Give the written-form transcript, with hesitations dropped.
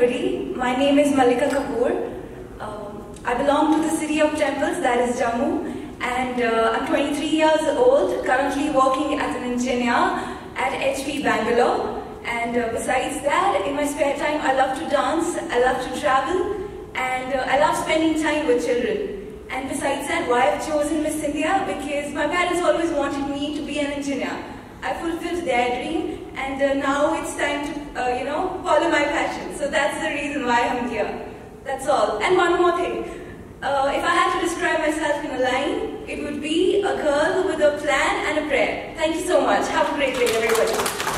everybody. My name is Malika Kapoor. I belong to the city of temples, that is Jammu, and I'm 23 years old, currently working as an engineer at HP Bangalore. And besides that, in my spare time, I love to dance, I love to travel, and I love spending time with children. And besides that, why I've chosen Miss India? Because my parents always wanted me to be an engineer. I fulfilled their dream, and now it's time to, follow my passion. So that's the reason why I'm here. That's all. And one more thing. If I had to describe myself in a line, it would be a girl with a plan and a prayer. Thank you so much. Have a great day, everybody.